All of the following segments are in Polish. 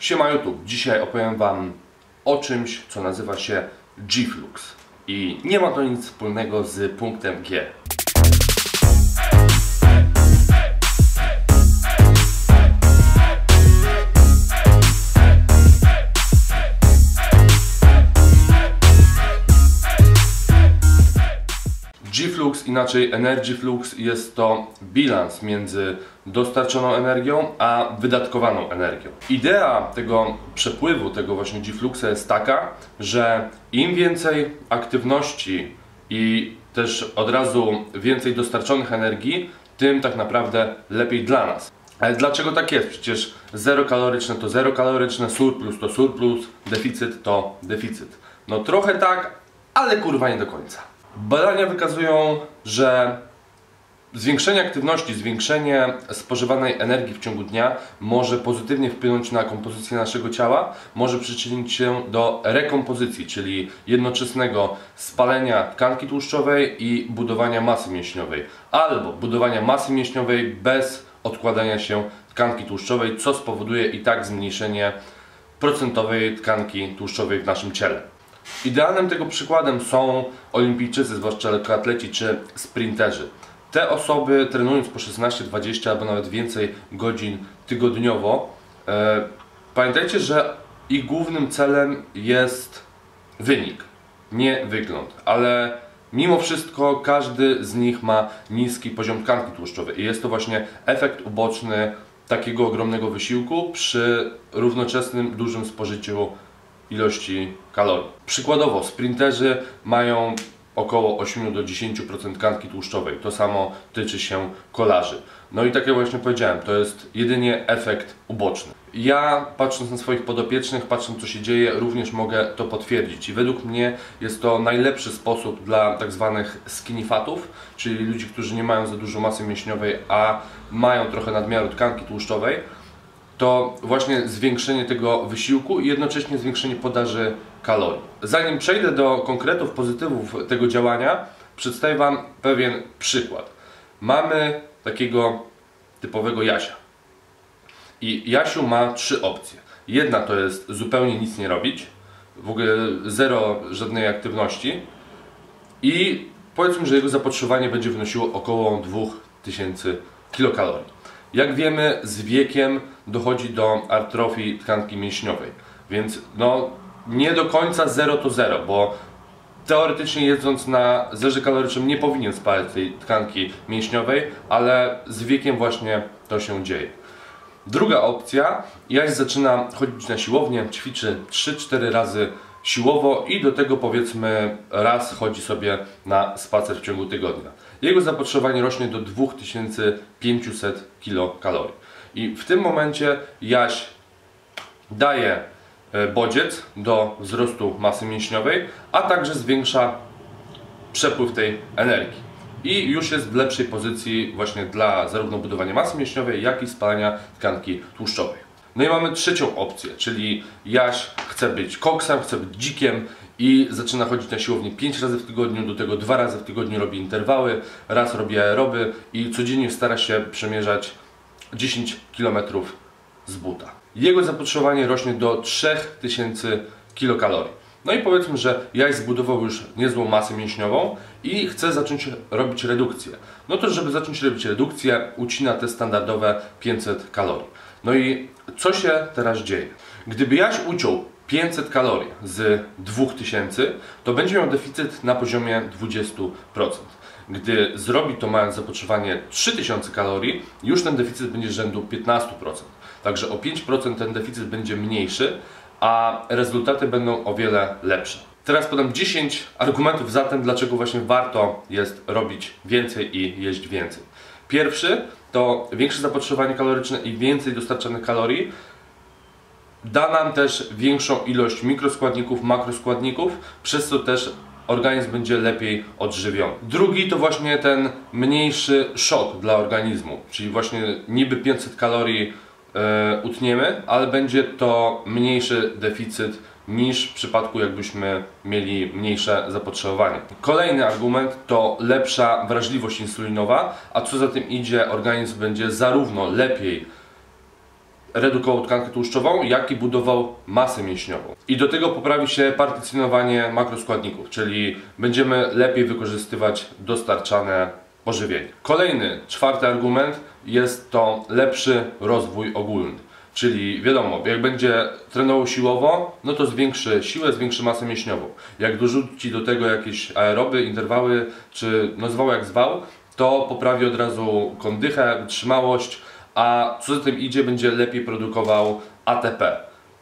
Siema YouTube, dzisiaj opowiem Wam o czymś, co nazywa się G-flux i nie ma to nic wspólnego z punktem G. G-flux, inaczej energy flux, jest to bilans między dostarczoną energią a wydatkowaną energią. Idea tego przepływu, tego właśnie G-fluxa jest taka, że im więcej aktywności i też od razu więcej dostarczonych energii, tym tak naprawdę lepiej dla nas. Ale dlaczego tak jest? Przecież zero kaloryczne to zero kaloryczne, surplus to surplus, deficyt to deficyt. No trochę tak, ale kurwa nie do końca. Badania wykazują, że zwiększenie aktywności, zwiększenie spożywanej energii w ciągu dnia może pozytywnie wpłynąć na kompozycję naszego ciała, może przyczynić się do rekompozycji, czyli jednoczesnego spalenia tkanki tłuszczowej i budowania masy mięśniowej, albo budowania masy mięśniowej bez odkładania się tkanki tłuszczowej, co spowoduje i tak zmniejszenie procentowej tkanki tłuszczowej w naszym ciele. Idealnym tego przykładem są olimpijczycy, zwłaszcza lekkoatleci czy sprinterzy. Te osoby, trenując po 16, 20 albo nawet więcej godzin tygodniowo, pamiętajcie, że ich głównym celem jest wynik, nie wygląd, ale mimo wszystko każdy z nich ma niski poziom tkanki tłuszczowej i jest to właśnie efekt uboczny takiego ogromnego wysiłku przy równoczesnym dużym spożyciu ilości kalorii. Przykładowo sprinterzy mają około 8 do 10% tkanki tłuszczowej. To samo tyczy się kolarzy. No i tak jak właśnie powiedziałem, to jest jedynie efekt uboczny. Ja, patrząc na swoich podopiecznych, patrząc co się dzieje, również mogę to potwierdzić. I według mnie jest to najlepszy sposób dla tak zwanych skinny fatów, czyli ludzi, którzy nie mają za dużo masy mięśniowej, a mają trochę nadmiaru tkanki tłuszczowej, to właśnie zwiększenie tego wysiłku i jednocześnie zwiększenie podaży kalorii. Zanim przejdę do konkretów, pozytywów tego działania, przedstawię Wam pewien przykład. Mamy takiego typowego Jasia. I Jasiu ma trzy opcje. Jedna to jest zupełnie nic nie robić, w ogóle zero żadnej aktywności i powiedzmy, że jego zapotrzebowanie będzie wynosiło około 2000 kilokalorii. Jak wiemy, z wiekiem dochodzi do atrofii tkanki mięśniowej, więc no nie do końca 0 to 0, bo teoretycznie jedząc na zerze kalorycznym nie powinien spalać tej tkanki mięśniowej, ale z wiekiem właśnie to się dzieje. Druga opcja, Jaś zaczyna chodzić na siłownię, ćwiczy 3-4 razy siłowo i do tego powiedzmy raz chodzi sobie na spacer w ciągu tygodnia. Jego zapotrzebowanie rośnie do 2500 kilokalorii. I w tym momencie Jaś daje bodziec do wzrostu masy mięśniowej, a także zwiększa przepływ tej energii. I już jest w lepszej pozycji właśnie dla zarówno budowania masy mięśniowej, jak i spalania tkanki tłuszczowej. No i mamy trzecią opcję, czyli Jaś chce być koksem, chce być dzikiem i zaczyna chodzić na siłownię 5 razy w tygodniu, do tego 2 razy w tygodniu robi interwały, raz robi aeroby i codziennie stara się przemierzać 10 km z buta. Jego zapotrzebowanie rośnie do 3000 kilokalorii. No i powiedzmy, że Jaś zbudował już niezłą masę mięśniową i chce zacząć robić redukcję. No to żeby zacząć robić redukcję, ucina te standardowe 500 kalorii. No i co się teraz dzieje? Gdyby Jaś uciął 500 kalorii z 2000, to będzie miał deficyt na poziomie 20%. Gdy zrobi to mając zapotrzebowanie 3000 kalorii, już ten deficyt będzie rzędu 15%. Także o 5% ten deficyt będzie mniejszy, a rezultaty będą o wiele lepsze. Teraz podam 10 argumentów za tym, dlaczego właśnie warto jest robić więcej i jeść więcej. Pierwszy to większe zapotrzebowanie kaloryczne i więcej dostarczanych kalorii da nam też większą ilość mikroskładników, makroskładników, przez co też organizm będzie lepiej odżywiony. Drugi to właśnie ten mniejszy szok dla organizmu, czyli właśnie niby 500 kalorii utniemy, ale będzie to mniejszy deficyt niż w przypadku jakbyśmy mieli mniejsze zapotrzebowanie. Kolejny argument to lepsza wrażliwość insulinowa, a co za tym idzie, organizm będzie zarówno lepiej redukował tkankę tłuszczową, jak i budował masę mięśniową. I do tego poprawi się partycjonowanie makroskładników, czyli będziemy lepiej wykorzystywać dostarczane pożywienie. Kolejny, czwarty argument jest to lepszy rozwój ogólny. Czyli wiadomo, jak będzie trenował siłowo, no to zwiększy siłę, zwiększy masę mięśniową. Jak dorzuci do tego jakieś aeroby, interwały, czy no zwał jak zwał, to poprawi od razu kondychę, wytrzymałość, a co za tym idzie, będzie lepiej produkował ATP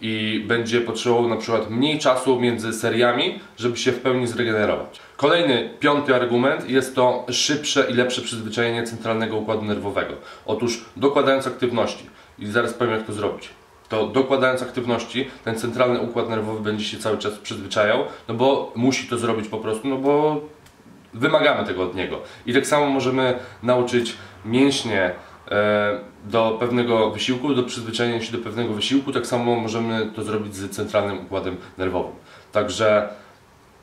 i będzie potrzebował na przykład mniej czasu między seriami, żeby się w pełni zregenerować. Kolejny, piąty argument jest to szybsze i lepsze przyzwyczajenie centralnego układu nerwowego. Otóż dokładając aktywności, i zaraz powiem jak to zrobić, to dokładając aktywności ten centralny układ nerwowy będzie się cały czas przyzwyczajał, no bo musi to zrobić po prostu, no bo wymagamy tego od niego. I tak samo możemy nauczyć mięśnie do pewnego wysiłku, do przyzwyczajenia się do pewnego wysiłku, tak samo możemy to zrobić z centralnym układem nerwowym. Także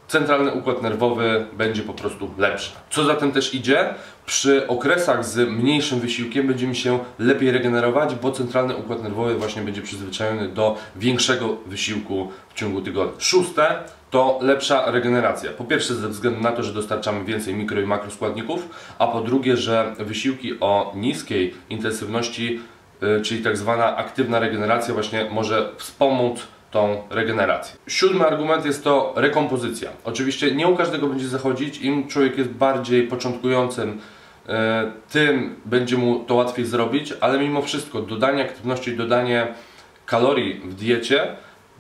centralny układ nerwowy będzie po prostu lepszy. Co za tym też idzie, przy okresach z mniejszym wysiłkiem będziemy się lepiej regenerować, bo centralny układ nerwowy właśnie będzie przyzwyczajony do większego wysiłku w ciągu tygodnia. Szóste to lepsza regeneracja. Po pierwsze ze względu na to, że dostarczamy więcej mikro i makroskładników, a po drugie, że wysiłki o niskiej intensywności, czyli tak zwana aktywna regeneracja właśnie może wspomóc tą regenerację. Siódmy argument jest to rekompozycja. Oczywiście nie u każdego będzie zachodzić, im człowiek jest bardziej początkującym, tym będzie mu to łatwiej zrobić, ale mimo wszystko dodanie aktywności, dodanie kalorii w diecie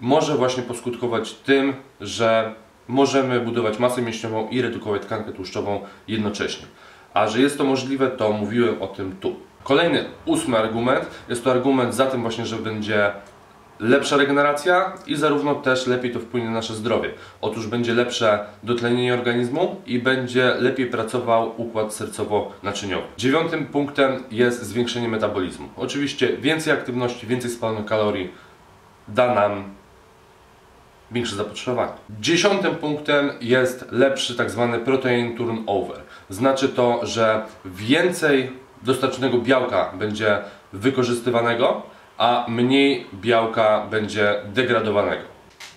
może właśnie poskutkować tym, że możemy budować masę mięśniową i redukować tkankę tłuszczową jednocześnie. A że jest to możliwe, to mówiłem o tym tu. Kolejny, ósmy argument jest to argument za tym właśnie, że będzie lepsza regeneracja i zarówno też lepiej to wpłynie na nasze zdrowie. Otóż będzie lepsze dotlenienie organizmu i będzie lepiej pracował układ sercowo-naczyniowy. Dziewiątym punktem jest zwiększenie metabolizmu. Oczywiście więcej aktywności, więcej spalonych kalorii da nam większe zapotrzebowanie. Dziesiątym punktem jest lepszy tak zwany protein turnover. Znaczy to, że więcej dostarczonego białka będzie wykorzystywanego, a mniej białka będzie degradowanego.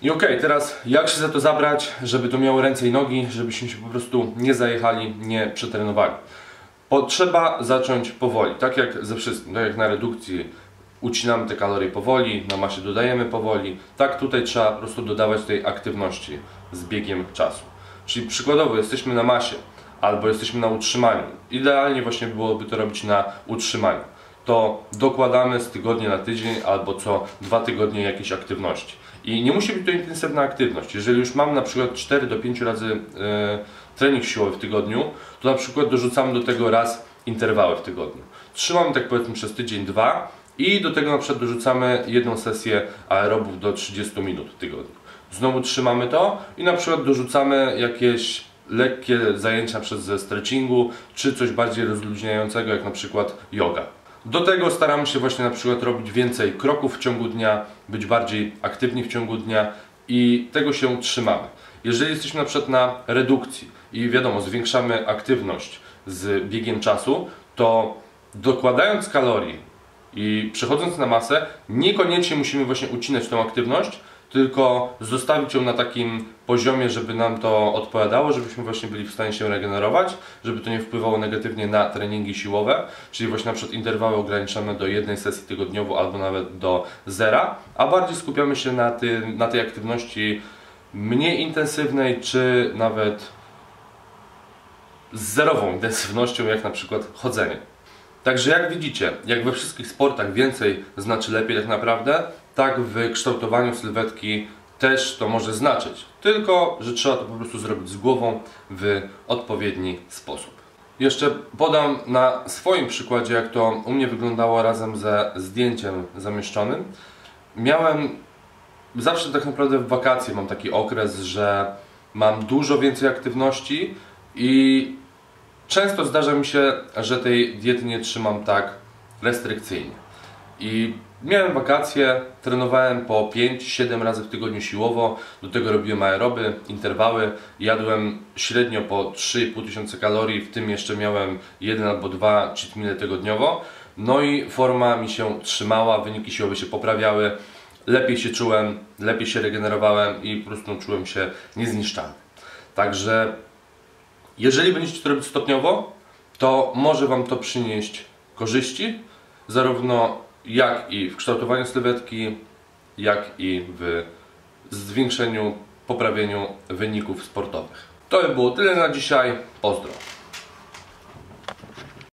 I okej, teraz jak się za to zabrać, żeby to miało ręce i nogi, żebyśmy się po prostu nie zajechali, nie przetrenowali. Potrzeba zacząć powoli, tak jak ze wszystkim, tak jak na redukcji ucinamy te kalorie powoli, na masie dodajemy powoli, tak tutaj trzeba po prostu dodawać tej aktywności z biegiem czasu. Czyli przykładowo jesteśmy na masie, albo jesteśmy na utrzymaniu. Idealnie właśnie byłoby to robić na utrzymaniu. To dokładamy z tygodnia na tydzień albo co 2 tygodnie jakiejś aktywności. I nie musi być to intensywna aktywność. Jeżeli już mam na przykład 4 do 5 razy trening siłowy w tygodniu, to na przykład dorzucam do tego raz interwały w tygodniu. Trzymam tak powiedzmy przez tydzień, 2 i do tego na przykład dorzucamy 1 sesję aerobów do 30 minut w tygodniu. Znowu trzymamy to i na przykład dorzucamy jakieś lekkie zajęcia ze stretchingu czy coś bardziej rozluźniającego jak na przykład yoga. Do tego staramy się właśnie na przykład robić więcej kroków w ciągu dnia, być bardziej aktywni w ciągu dnia i tego się trzymamy. Jeżeli jesteśmy na przykład na redukcji i wiadomo, zwiększamy aktywność z biegiem czasu, to dokładając kalorii i przechodząc na masę, niekoniecznie musimy właśnie ucinać tą aktywność, tylko zostawić ją na takim poziomie, żeby nam to odpowiadało, żebyśmy właśnie byli w stanie się regenerować, żeby to nie wpływało negatywnie na treningi siłowe, czyli właśnie na przykład interwały ograniczamy do 1 sesji tygodniowo albo nawet do 0, a bardziej skupiamy się na tej aktywności mniej intensywnej, czy nawet z zerową intensywnością, jak na przykład chodzenie. Także jak widzicie, jak we wszystkich sportach więcej znaczy lepiej tak naprawdę, tak w kształtowaniu sylwetki też to może znaczyć. Tylko że trzeba to po prostu zrobić z głową w odpowiedni sposób. Jeszcze podam na swoim przykładzie, jak to u mnie wyglądało razem ze zdjęciem zamieszczonym. Miałem zawsze tak naprawdę w wakacje mam taki okres, że mam dużo więcej aktywności i często zdarza mi się, że tej diety nie trzymam tak restrykcyjnie. I miałem wakacje, trenowałem po 5-7 razy w tygodniu siłowo, do tego robiłem aeroby, interwały, jadłem średnio po 3,5 tysiąca kalorii, w tym jeszcze miałem 1 albo 2 cheat meal tygodniowo. No i forma mi się trzymała, wyniki siłowe się poprawiały, lepiej się czułem, lepiej się regenerowałem i po prostu czułem się niezniszczalny. Także jeżeli będziecie to robić stopniowo, to może Wam to przynieść korzyści, zarówno jak i w kształtowaniu sylwetki, jak i w zwiększeniu, poprawieniu wyników sportowych. To by było tyle na dzisiaj. Pozdro!